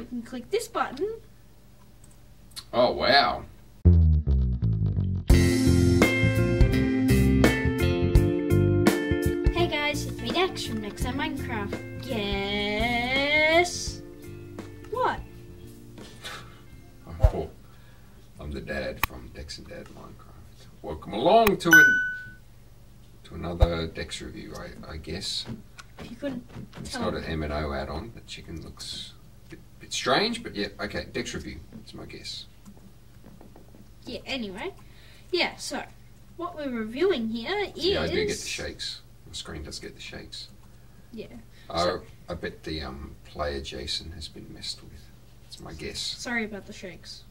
you can click this button. Oh, wow. Hey guys, it's me Dex from Dex and Minecraft. Guess what? Oh, I'm the dad from Dex and Dad Minecraft. Welcome along to another Dex review, I guess. If you couldn't tell. It's not an M&O add-on. The chicken looks a bit strange, but yeah, okay, Dex review. It's my guess. Yeah, anyway. Yeah, so what we're reviewing here is... Yeah, I do get the shakes. The screen does get the shakes. Yeah. Oh, so... I bet the player Jason has been messed with. It's my guess. Sorry about the shakes.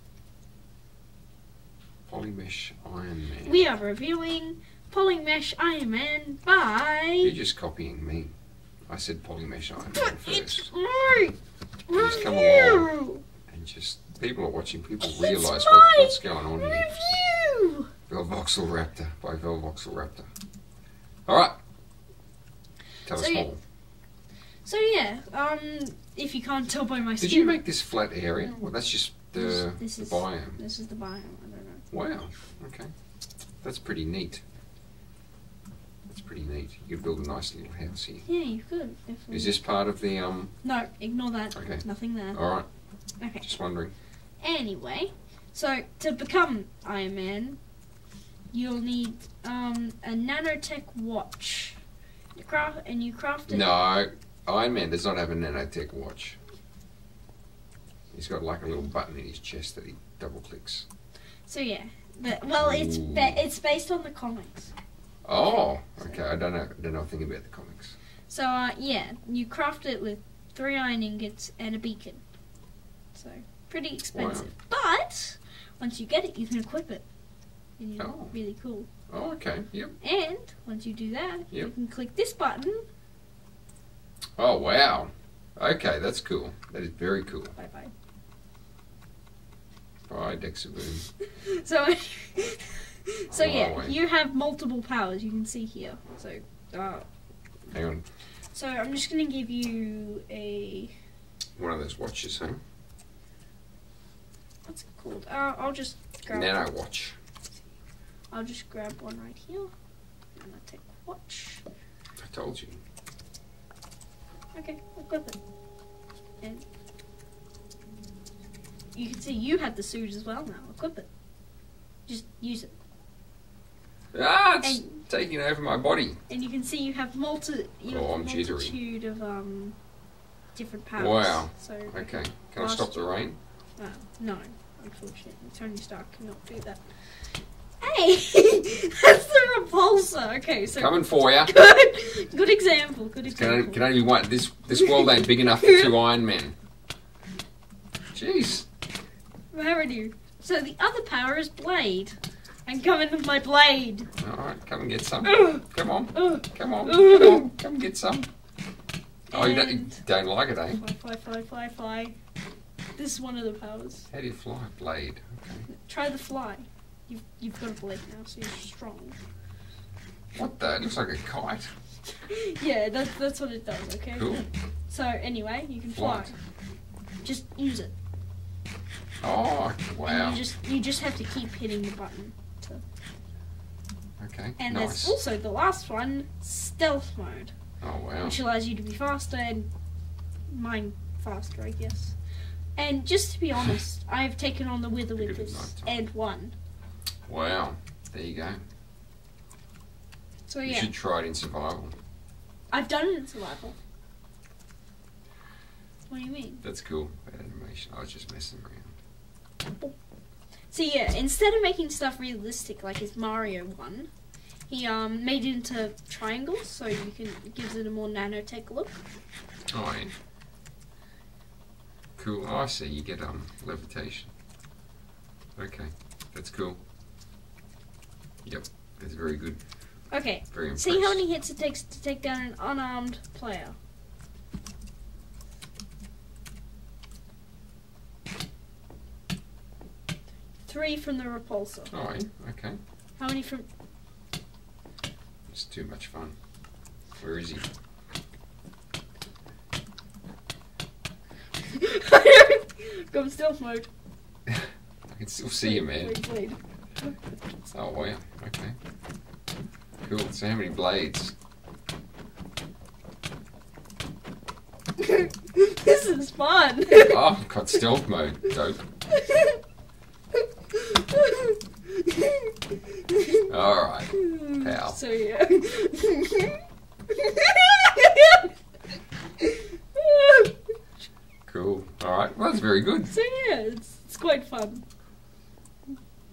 Polymesh Iron Man. We are reviewing Polymesh Iron Man by... You're just copying me. I said Polymesh Iron Man first. It's my review! And just... People are watching. People realise what's going on here. Velvoxel Raptor by Velvoxel Raptor. Alright. Tell us more. So yeah, if you can't tell by my skin... Did you make this flat area? Well, that's just the biome. This is the biome, I don't know. Wow, okay. That's pretty neat. That's pretty neat. You could build a nice little house here. Yeah, you could, definitely. Is this part of the... No, ignore that. Okay. Nothing there. Alright. Okay. Just wondering. Anyway, so to become Iron Man, you'll need a nanotech watch. You craft it. No, Iron Man does not have a nanotech watch. He's got like a little button in his chest that he double clicks. So yeah, well, it's based on the comics. Oh, okay. I don't know a thing about the comics. So yeah, you craft it with 3 iron ingots and a beacon. So pretty expensive, wow. But once you get it, you can equip it, and you look really cool. Oh, okay, yep. And once you do that, you can click this button. Oh wow! Okay, that's cool. That is very cool. Bye bye. Bye, Dexaboom. So yeah, you have multiple powers. You can see here. So hang on. So I'm just gonna give you a one of those watches, huh? What's it called? I'll just grab Nano Watch. I'll just grab one right here. Nanotech Watch. I told you. Okay, I've got it. And you can see you have the suit as well now. Equip it. Just use it. Ah, it's taking over my body. And you can see you have multitude of different powers. Wow. So okay. Can I stop the rain? No, unfortunately. Tony Stark cannot do that. Hey! That's the repulsor! Okay, so... Coming for ya! Good example, good example. Can only one. This world ain't big enough for 2 Iron Men. Jeez. Where are you? So the other power is blade. I'm coming with my blade. Alright, come and get some. Come on. Come on. Come on. Come get some. Oh, you don't like it, eh? Fly, fly, fly, fly, fly. This is one of the powers. How do you fly? Blade. Okay. Try the fly. You've got a blade now, so you're strong. What the? It looks like a kite. Yeah, that's what it does, okay? Cool. So, anyway, you can fly. Just use it. Oh, wow. And you just have to keep hitting the button. To... Okay, and nice. There's also the last one, stealth mode. Oh, wow. Which allows you to be faster and mine faster, I guess. And just to be honest, I have taken on the Wither with this and won. Wow, there you go. So yeah, you should try it in survival. I've done it in survival. What do you mean? That's cool. Bad animation. I was just messing around. So yeah, instead of making stuff realistic like his Mario one, he made it into triangles, so you can gives it a more nanotech look. Oh, yeah. Cool. Oh, I see. You get levitation. Okay, that's cool. Yep, that's very good. Okay, very impressed. See how many hits it takes to take down an unarmed player. Three from the repulsor. Oh, okay. How many from? It's too much fun. Where is he? I don't Go in stealth mode. I can still see you, man. Blade. Oh, wow. Okay. Cool. So how many blades? This is fun. Oh, I've got stealth mode. Dope. Alright. Pal. So, yeah. Cool. Alright. Well, that's very good. So, yeah. It's quite fun.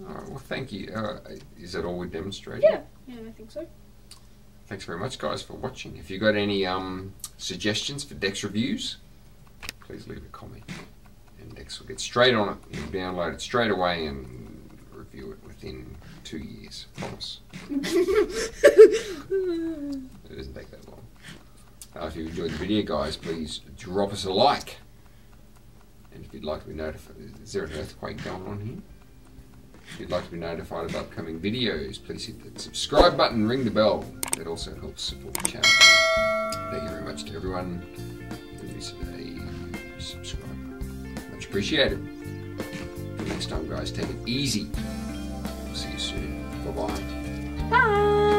Alright. Well, thank you. Is that all we demonstrated? Yeah. Yeah, I think so. Thanks very much, guys, for watching. If you got any suggestions for Dex reviews, please leave a comment. And Dex will get straight on it. You'll download it straight away and review it within 2 years. Promise. It doesn't take that long. If you enjoyed the video, guys, please drop us a like. And if you'd like to be notified, is there an earthquake going on here? If you'd like to be notified of upcoming videos, please hit that subscribe button and ring the bell. That also helps support the channel. Thank you very much to everyone who is a subscriber. Much appreciated. Until next time, guys, take it easy. We'll see you soon. Bye-bye. Bye.